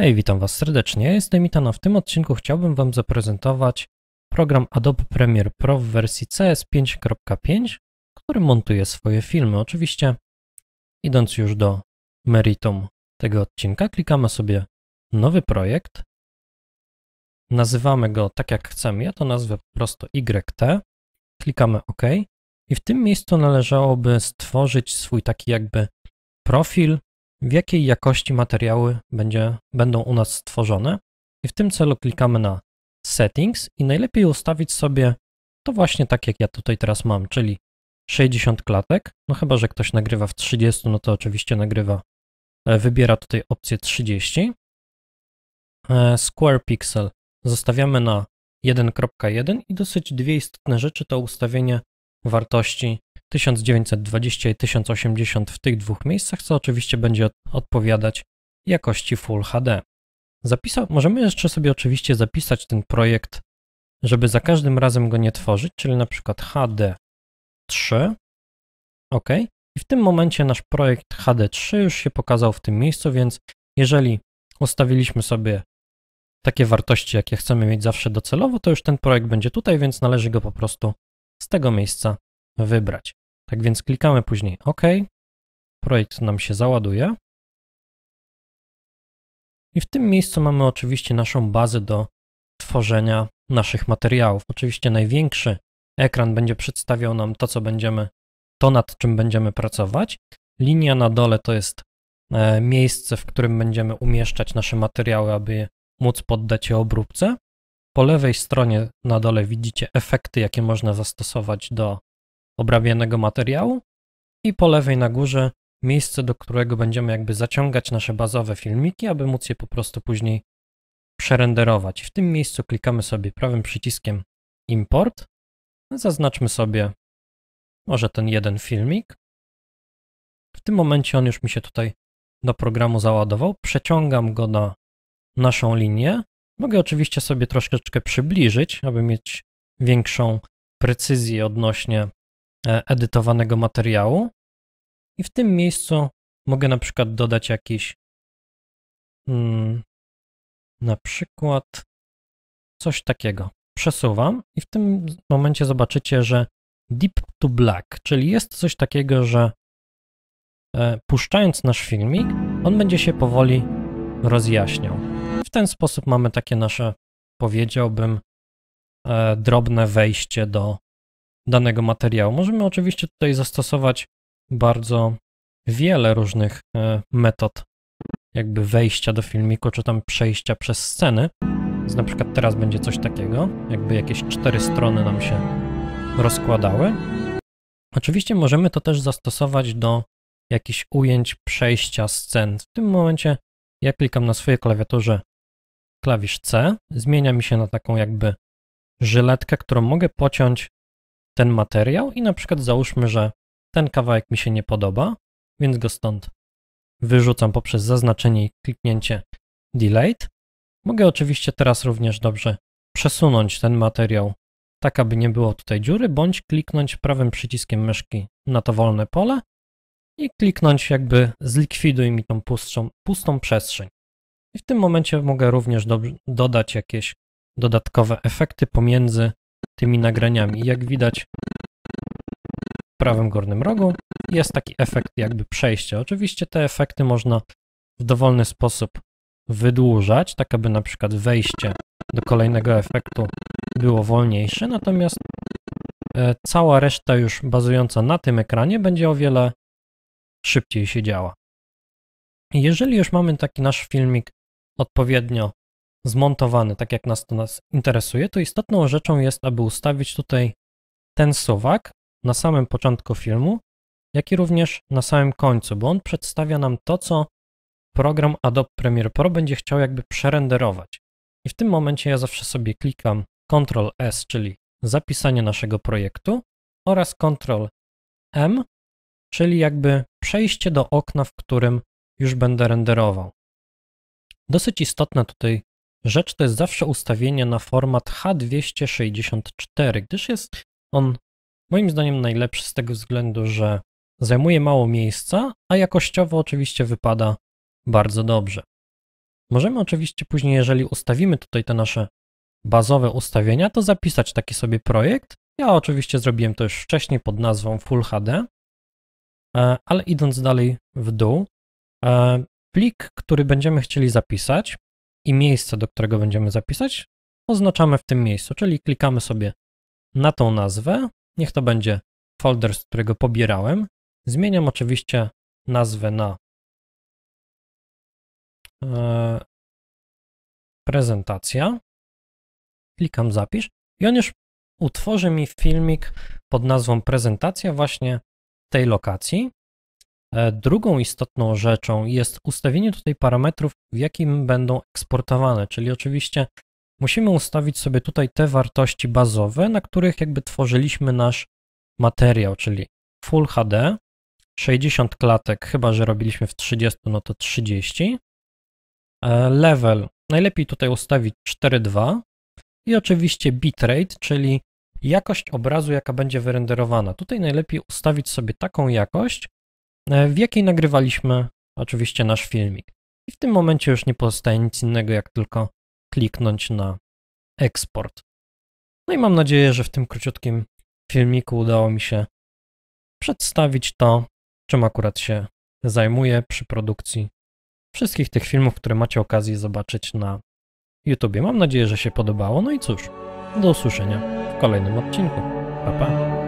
Hej, witam Was serdecznie, jestem Itann, a w tym odcinku chciałbym Wam zaprezentować program Adobe Premiere Pro w wersji CS 5.5, który montuje swoje filmy. Oczywiście idąc już do meritum tego odcinka, klikamy sobie nowy projekt, nazywamy go tak jak chcemy, ja to nazwę po prostu YT, klikamy OK i w tym miejscu należałoby stworzyć swój taki jakby profil, w jakiej jakości materiały będą u nas stworzone i w tym celu klikamy na Settings i najlepiej ustawić sobie to właśnie tak jak ja tutaj teraz mam, czyli 60 klatek, no chyba że ktoś nagrywa w 30, no to oczywiście wybiera tutaj opcję 30. Square Pixel zostawiamy na 1.1 i dosyć dwie istotne rzeczy to ustawienie wartości 1920 i 1080 w tych dwóch miejscach, co oczywiście będzie odpowiadać jakości Full HD. Możemy jeszcze sobie oczywiście zapisać ten projekt, żeby za każdym razem go nie tworzyć, czyli na przykład HD3. OK. I w tym momencie nasz projekt HD3 już się pokazał w tym miejscu, więc jeżeli ustawiliśmy sobie takie wartości, jakie chcemy mieć zawsze docelowo, to już ten projekt będzie tutaj, więc należy go po prostu z tego miejsca wybrać. Tak więc klikamy później OK. Projekt nam się załaduje. I w tym miejscu mamy oczywiście naszą bazę do tworzenia naszych materiałów. Oczywiście największy ekran będzie przedstawiał nam to, co będziemy, to nad czym będziemy pracować. Linia na dole to jest miejsce, w którym będziemy umieszczać nasze materiały, aby móc poddać je obróbce. Po lewej stronie na dole widzicie efekty, jakie można zastosować do obrabianego materiału i po lewej na górze miejsce, do którego będziemy jakby zaciągać nasze bazowe filmiki, aby móc je po prostu później przerenderować. W tym miejscu klikamy sobie prawym przyciskiem Import, zaznaczmy sobie może ten jeden filmik. W tym momencie on już mi się tutaj do programu załadował, przeciągam go na naszą linię. Mogę oczywiście sobie troszeczkę przybliżyć, aby mieć większą precyzję odnośnie edytowanego materiału i w tym miejscu mogę na przykład dodać jakiś na przykład coś takiego. Przesuwam i w tym momencie zobaczycie, że deep to black, czyli jest coś takiego, że puszczając nasz filmik, on będzie się powoli rozjaśniał. W ten sposób mamy takie nasze, powiedziałbym, drobne wejście do danego materiału. Możemy oczywiście tutaj zastosować bardzo wiele różnych metod jakby wejścia do filmiku, czy tam przejścia przez sceny. Więc na przykład teraz będzie coś takiego, jakby jakieś 4 strony nam się rozkładały. Oczywiście możemy to też zastosować do jakichś ujęć przejścia scen. W tym momencie ja klikam na swojej klawiaturze klawisz C, zmienia mi się na taką jakby żyletkę, którą mogę pociąć ten materiał i na przykład załóżmy, że ten kawałek mi się nie podoba, więc go stąd wyrzucam poprzez zaznaczenie i kliknięcie Delete. Mogę oczywiście teraz również dobrze przesunąć ten materiał tak, aby nie było tutaj dziury, bądź kliknąć prawym przyciskiem myszki na to wolne pole i kliknąć jakby zlikwiduj mi tą pustą przestrzeń. I w tym momencie mogę również dodać jakieś dodatkowe efekty pomiędzy tymi nagraniami. Jak widać w prawym górnym rogu jest taki efekt jakby przejścia. Oczywiście te efekty można w dowolny sposób wydłużać, tak aby na przykład wejście do kolejnego efektu było wolniejsze, natomiast cała reszta już bazująca na tym ekranie będzie o wiele szybciej się działa. Jeżeli już mamy taki nasz filmik odpowiednio zmontowany, tak jak nas interesuje, to istotną rzeczą jest, aby ustawić tutaj ten suwak na samym początku filmu, jak i również na samym końcu, bo on przedstawia nam to, co program Adobe Premiere Pro będzie chciał jakby przerenderować. I w tym momencie ja zawsze sobie klikam Ctrl S, czyli zapisanie naszego projektu oraz Ctrl M, czyli jakby przejście do okna, w którym już będę renderował. Dosyć istotna tutaj rzecz to jest zawsze ustawienie na format H264, gdyż jest on moim zdaniem najlepszy z tego względu, że zajmuje mało miejsca, a jakościowo oczywiście wypada bardzo dobrze. Możemy oczywiście później, jeżeli ustawimy tutaj te nasze bazowe ustawienia, to zapisać taki sobie projekt. Ja oczywiście zrobiłem to już wcześniej pod nazwą Full HD, ale idąc dalej w dół, plik, który będziemy chcieli zapisać i miejsce, do którego będziemy zapisać, oznaczamy w tym miejscu, czyli klikamy sobie na tą nazwę, niech to będzie folder, z którego pobierałem. Zmieniam oczywiście nazwę na prezentacja, klikam zapisz i on już utworzy mi filmik pod nazwą prezentacja właśnie tej lokacji. Drugą istotną rzeczą jest ustawienie tutaj parametrów, w jakim będą eksportowane, czyli oczywiście musimy ustawić sobie tutaj te wartości bazowe, na których jakby tworzyliśmy nasz materiał, czyli Full HD, 60 klatek, chyba że robiliśmy w 30, no to 30. Level, najlepiej tutaj ustawić 4.2 i oczywiście bitrate, czyli jakość obrazu, jaka będzie wyrenderowana. Tutaj najlepiej ustawić sobie taką jakość, w jakiej nagrywaliśmy oczywiście nasz filmik. I w tym momencie już nie pozostaje nic innego, jak tylko kliknąć na eksport. No i mam nadzieję, że w tym króciutkim filmiku udało mi się przedstawić to, czym akurat się zajmuję przy produkcji wszystkich tych filmów, które macie okazję zobaczyć na YouTubie. Mam nadzieję, że się podobało. No i cóż, do usłyszenia w kolejnym odcinku. Pa, pa.